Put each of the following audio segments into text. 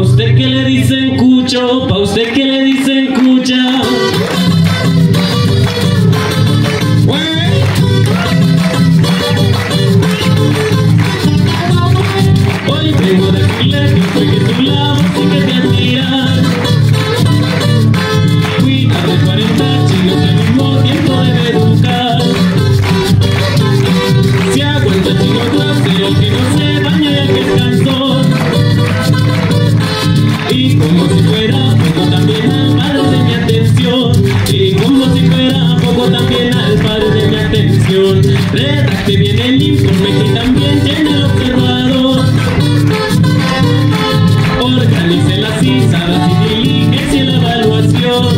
Pa' usted que le dicen cucho, pa' usted que le dicen cucha. Hoy vengo de Chile, soy que tú la música te admira. Cuida de 40 chinos al mismo tiempo de educar. Se aguanta el chino trasero que no se daña y al descanso. Y como si fuera poco también al par de mi atención. Y como si fuera poco también al par de mi atención. Redacte bien el informe que también tiene el observador. Organice las izadas y diligencia en la evaluación.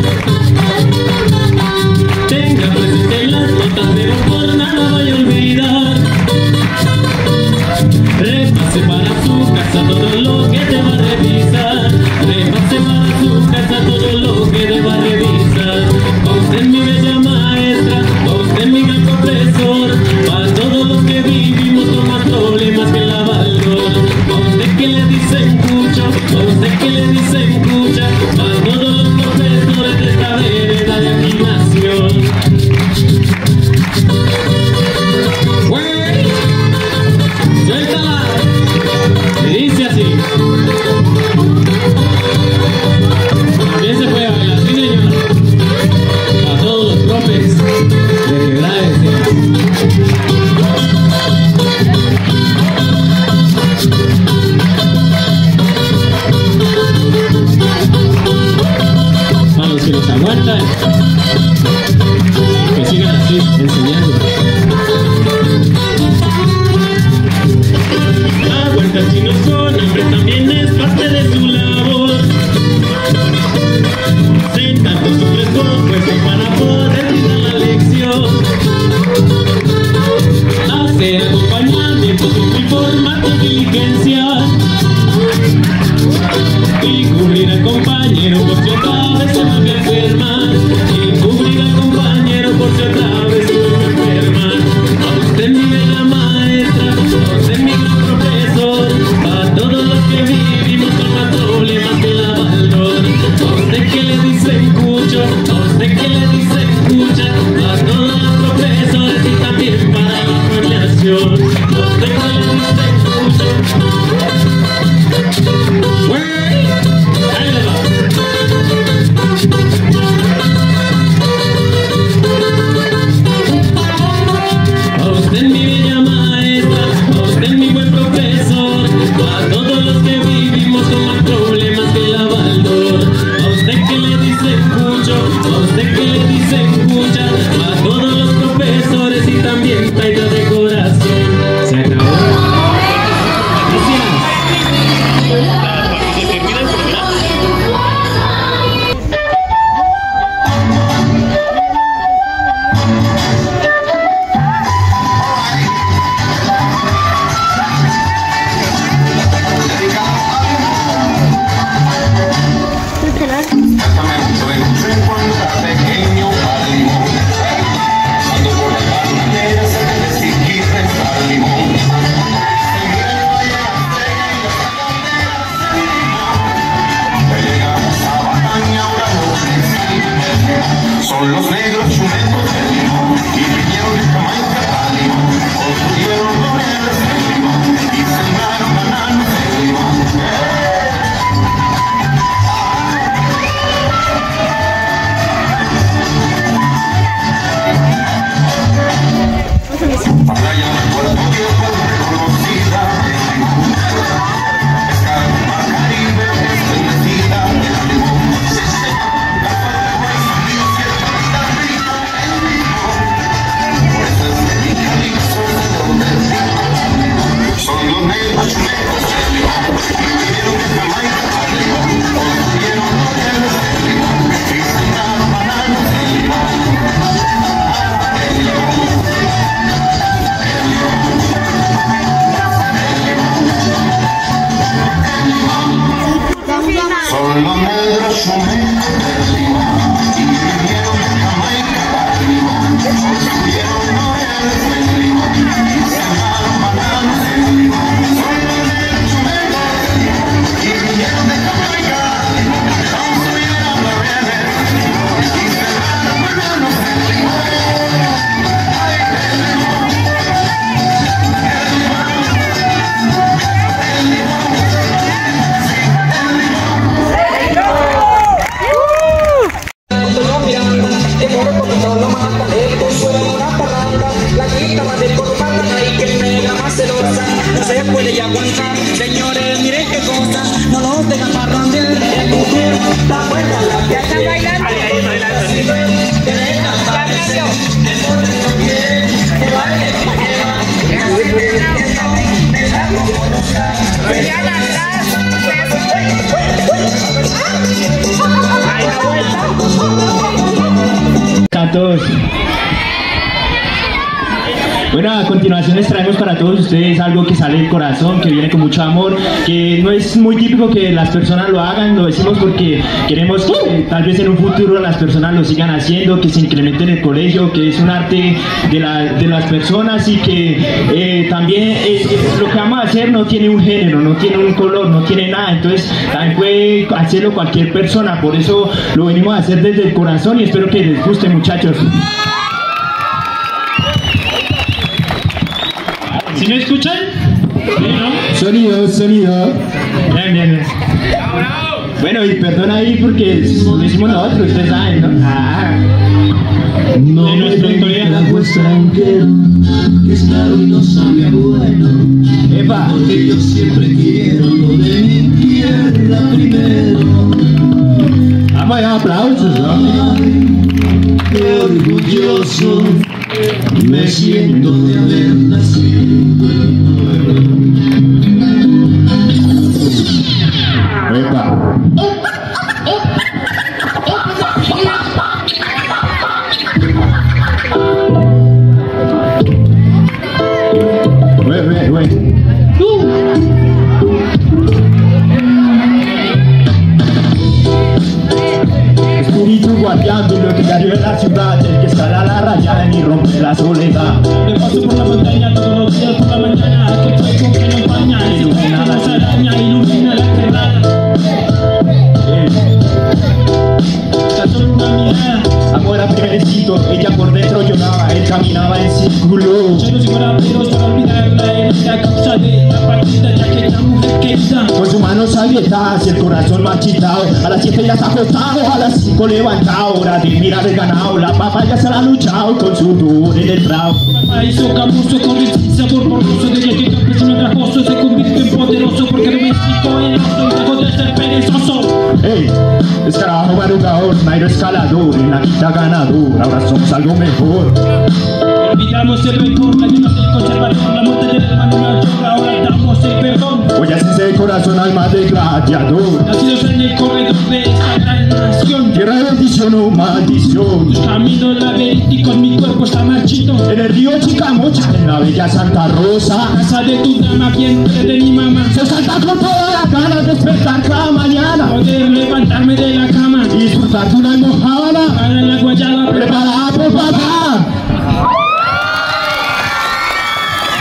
Tenga presente las notas, pero por nada vaya a olvidar. Repase para su casa todo lo que te va a revisar. Repase para su casa todo lo que deba revisar. Pa' usted mi bella maestra, pa' usted mi gran profesor, pa' todos los que vivimos con más problemas que la valor. Pa' usted que le dicen cucho, pa' usted que le dicen cucha, pa' todos los profesores de esta vereda de aquí nació. ¡Güey! ¡Suéltala! Y dice así. También se puede bailar, sí señor. A todos los profes de Quebrades. A los que los aguantan, que sigan así enseñando. Aguantar chinos con hambre también es parte de su labor. Sentar con su fresco puesto para poder brindar la lección. Hacer acompañamiento siempre informar con diligencia. Y cubrir al compañero por si otra vez se vuelve a enfermar. Y cubrir al compañero por si otra vez se vuelve a enfermar. A usted mi bella maestra, a usted mi gran profesor, a todos los que vivimos con más problemas que la valor. A usted que le dicen cucho, a usted que le dicen cucha, a todos los profesores y también para la población. A usted que le dicen cucho. ¡Güey! ¡Ahí le va! A usted mi bella maestra, a usted mi buen profesor, a todos los que vivimos con más problemas que la valor. A usted que le dicen cucho, a usted que le dicen cucha, a todos los profesores y también traigo de corazón. Se acabó. Gracias. cosa, no los dejan parrandear. El mujer, la puerta, la que están bailando. Ahí bailando, sí. Que dejan parecer. El mujer no quiere, que vaya, que lleva. Que no se me entienda, me da como no está. Que ya la atrás. Ahí la vuelta. Catos. Bueno, a continuación les traemos para todos ustedes algo que sale del corazón, que viene con mucho amor, que no es muy típico que las personas lo hagan, lo decimos porque queremos que tal vez en un futuro las personas lo sigan haciendo, que se incremente en el colegio, que es un arte de las personas y que también lo que vamos a hacer no tiene un género, no tiene un color, no tiene nada, entonces también puede hacerlo cualquier persona, por eso lo venimos a hacer desde el corazón y espero que les guste, muchachos. ¿Sí me escuchan? ¿Sí, no? Sonido. Bien. Bueno, y perdón ahí porque lo hicimos nosotros, ustedes saben, ¿no? No me venga la vuestra entera, que es claro y no sabe a bueno. ¡Epa! Porque yo siempre quiero lo de mi tierra primero. Vamos allá, aplausos, ¿no? Qué orgulloso me siento de haber nacido en mi pueblo. ¡Epa! Espíritu guardián del legendario de la ciudad, el que estará a la raya y rompe la soledad. Me paso por la montaña todos los días por la mañana, que fuego que nos baña, ilumina las arañas, ilumina la quebrada. Solo una mirada, amor a primer sitio, ella por dentro lloraba, él caminaba en círculo. Yo no soy morapero, solo olvidar la herida, causa de la partida de aquella mujer que está. Con sus manos abiertas, el corazón marchitado, a las 7 ya está acostado, a las 5 levantado, hora de mirar el ganado, la papa ya se la ha luchado con su duro en el trao. Paraíso camuso, con el sabor borroso, de que el campesino trajoso se convirtió en poderoso, porque no me explico en el juego de ser perezoso. Ey, escarabajo madrugador, Nairo escalador, en la mitad ganador, ahora somos algo mejor. Olvidamos el rencor, la llama del conservador, la muerte del hermano mayor, ahora damos el perdón. Hoy así se corazón alma de gladiador, nacidos en el corredor de esta gran nación. Tierra de bendición o maldición, tu camino laberíntico en mi cuerpo está marchito. En el río Chicamocha, en la bella Santa Rosa, casa de tu dama, vientre de mi mamá. Se salta con toda la cara, despertar cada mañana, poder levantarme de la cama y disfrutar una almohada para la guayaba preparada por papá.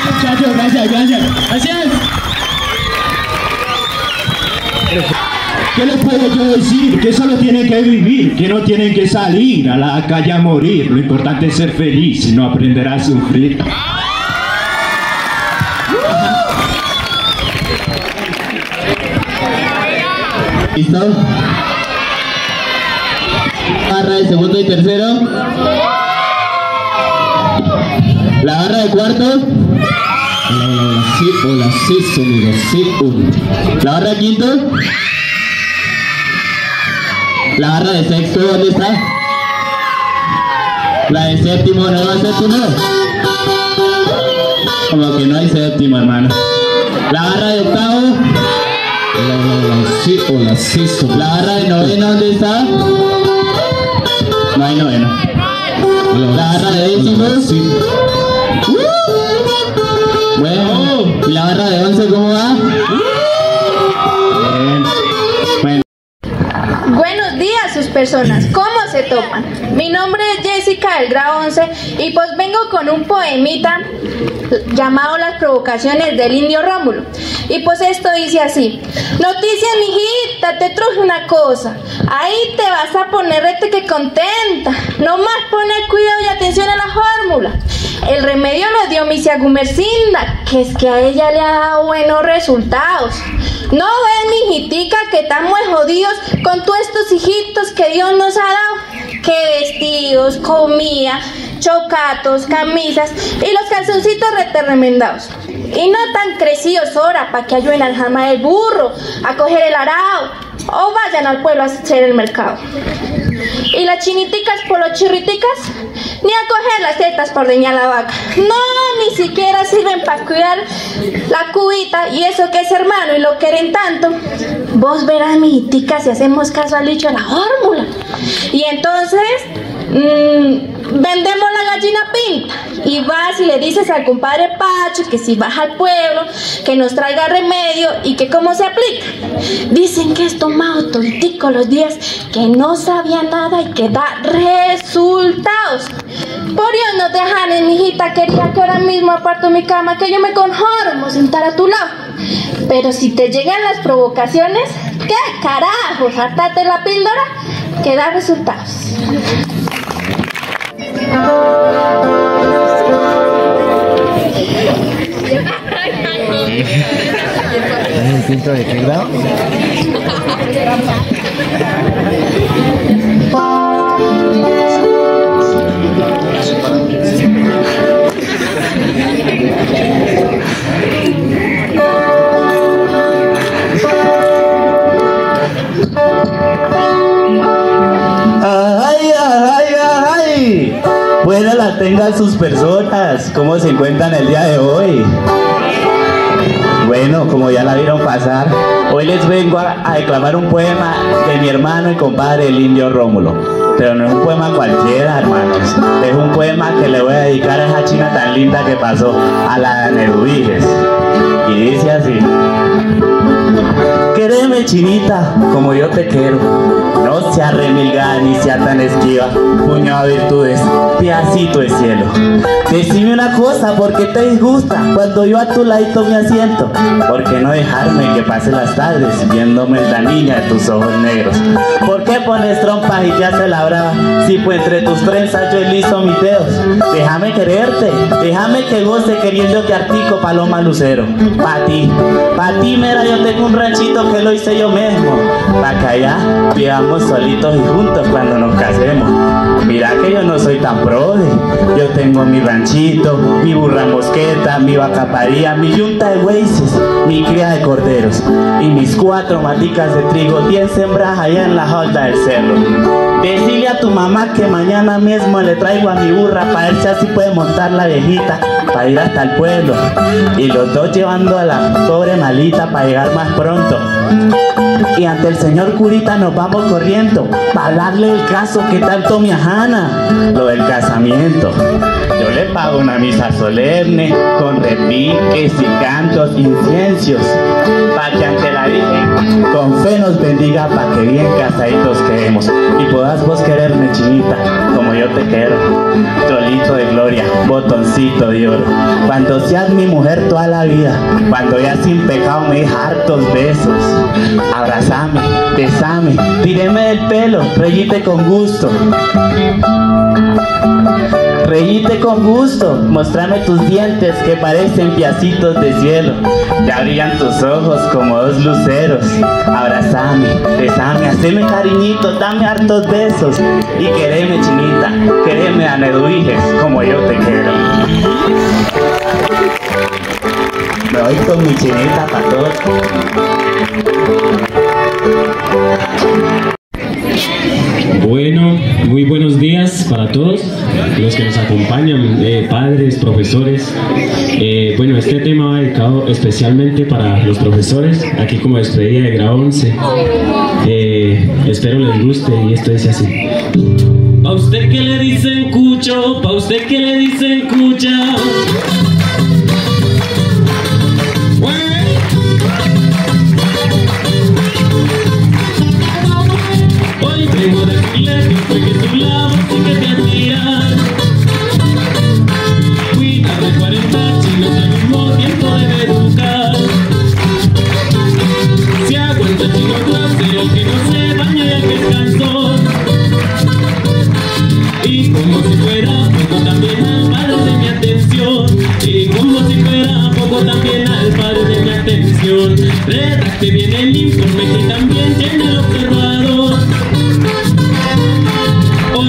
Muchachos, gracias. ¿Qué les puedo yo decir? Que solo tienen que vivir, que no tienen que salir a la calle a morir. Lo importante es ser feliz y no aprender a sufrir. ¿Listo? Barra de segundo y tercero. La barra de cuarto. Hola, sí, sonido, sí, uno. La barra de quinto. La barra de sexto, ¿dónde está? La de séptimo, ¿no va a séptimo? Como que no hay séptimo, hermano. La barra de octavo. Hola, sí, la barra de novena, ¿dónde está? No hay novena. La barra de décimo. Bueno, ¿y la barra de 11 cómo va? Bien. Bueno. Buenos días, sus personas. ¿Cómo se topan? Mi nombre es Jessica del grado 11 y pues vengo con un poemita llamado Las provocaciones del indio Rómulo. Y pues esto dice así: noticia, mijita, te traje una cosa. Ahí te vas a poner rete que contenta. No más poner cuidado y atención a la fórmula. El remedio lo dio misia Gumercinda, que es que a ella le ha dado buenos resultados. No ves, mijitica, que estamos jodidos con todos estos hijitos que Dios nos ha dado. Que vestidos, comida, chocatos, camisas y los calzoncitos reterremendados. Y no tan crecidos ahora para que ayuden al jamás el burro, a coger el arao, o vayan al pueblo a hacer el mercado. Y las chiniticas por los chirriticas, ni a coger las tetas para ordeñar la vaca. No, ni siquiera sirven para cuidar la cubita, y eso que es hermano y lo quieren tanto. Vos verás, mijitica, si hacemos caso al dicho de la fórmula. Y entonces vendemos la gallina pinta, y vas y le dices al compadre Pacho que si baja al pueblo que nos traiga remedio y que cómo se aplica. Dicen que es tomado tontico los días, que no sabía nada y que da resultados. Por Dios, no te janes, mijita querida, que ahora mismo aparto mi cama, que yo me conformo sentar a tu lado. Pero si te llegan las provocaciones, ¿qué carajos? Hartate la píldora que da resultados. ¿Es un filtro de qué grado? Buenas las tengan sus personas, ¿cómo se encuentran el día de hoy? Bueno, como ya la vieron pasar, hoy les vengo a declamar un poema de mi hermano y compadre el Indio Rómulo. Pero no es un poema cualquiera, hermanos, es un poema que le voy a dedicar a esa china tan linda que pasó, a la Neuviges. Y dice así: quéreme, chinita, como yo te quiero. No sea remilgada ni sea tan esquiva, puñado de virtudes, pedacito de cielo. Decime una cosa, ¿por qué te disgusta cuando yo a tu ladito me asiento? ¿Por qué no dejarme que pase las tardes viéndome la niña de tus ojos negros? ¿Por qué pones trompas y te hace la brava, si pues entre tus trenzas yo elizo mis dedos? Déjame quererte, déjame que goce queriéndote artico, paloma lucero. Pa' ti mera, yo tengo un ranchito que lo hice yo mismo, pa' que allá vivamos solitos y juntos cuando nos casemos. Mira que yo no soy tan prode, yo tengo mi ranchito, mi burra mosqueta, mi vacaparía, mi yunta de güeyes, mi cría de corderos, y mis 4 maticas de trigo, 10 sembradas allá en la holda del cerro. Decile a tu mamá que mañana mismo le traigo a mi burra para ver si así puede montar la viejita para ir hasta el pueblo, y los dos llevando a la pobre malita para llegar más pronto. Y ante el señor curita nos vamos corriendo para darle el caso que tanto me ajana, lo del casamiento. Yo le pago una misa solemne con repiques y cantos, inciencios, para que ante la Virgen con fe nos bendiga, para que bien casaditos quedemos y podás vos quererme, chinita, como yo te quiero. Trolito de gloria, botoncito de oro, cuando seas mi mujer toda la vida, cuando ya sin pecado me des hartos besos, abrazame, besame, tíreme del pelo, rellite con gusto. Rellite con gusto, mostrame tus dientes que parecen piacitos de cielo, ya brillan tus ojos como dos luceros. Abrazame, besame, haceme cariñitos, dame hartos besos, y quereme, chinita, quereme a Neuviges como yo te quiero. Me voy con mi chinita para todos. Bueno, muy buenos días para todos los que nos acompañan, padres, profesores. Bueno, este tema va dedicado especialmente para los profesores, aquí como despedida de grado 11. Espero les guste, y esto dice así. Pa' usted que le dicen cucho, pa' usted que le dicen cucha. Vengo de Chile, que fue que tu lado sí que te hacías. Cuidas de 40 chinos al mismo tiempo de besucar. Si aguanta el chino trasero, que no se baña y el que descansó. Y como si fuera poco también al padre de mi atención. Y como si fuera poco también al padre de mi atención. Redacte bien el informe que también tiene el observador.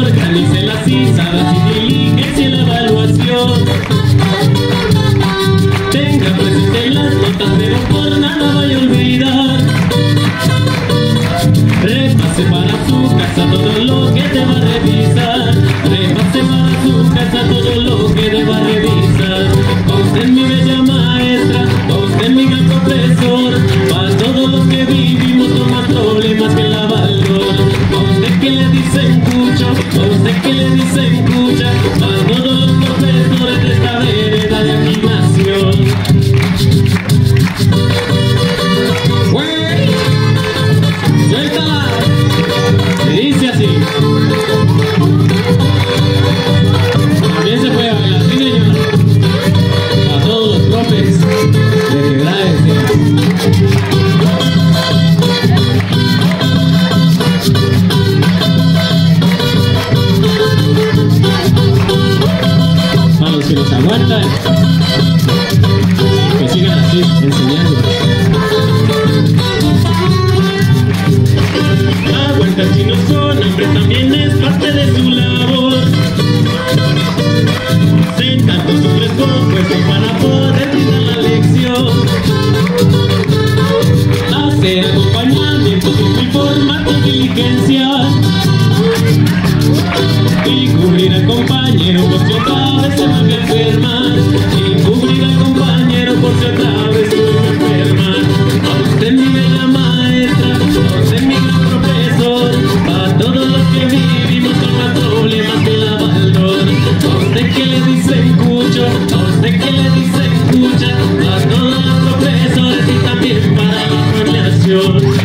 Organice las citas y diligencia en la evaluación. Tenga presente problemas que la valoran. A usted que le dicen cucha, a usted que le dicen cucha, a todos los profesores de esta vereda de animación. ¡Güey! ¡Suéltala! Se dice así. También se puede bailar, sí señor. A todos los profes de Quebraderos. Que los aguantan, que sigan así enseñando. Aguantan chinos con hambre también es parte de su labor. Sentan tus hombres con fuerza para poder brindar la lección. Hacer acompañamiento con informar diligencia y cubrir al compañero por si otra vez se vuelve a enfermar, y cubrir al compañero por si otra vez se vuelve a enfermar. A usted mi gran maestra, a usted mi gran profesor, a todos los que vivimos con más problemas que la valor. A usted que le dicen cucho, a usted que le dicen cucha, a todos los profesores y también para la población.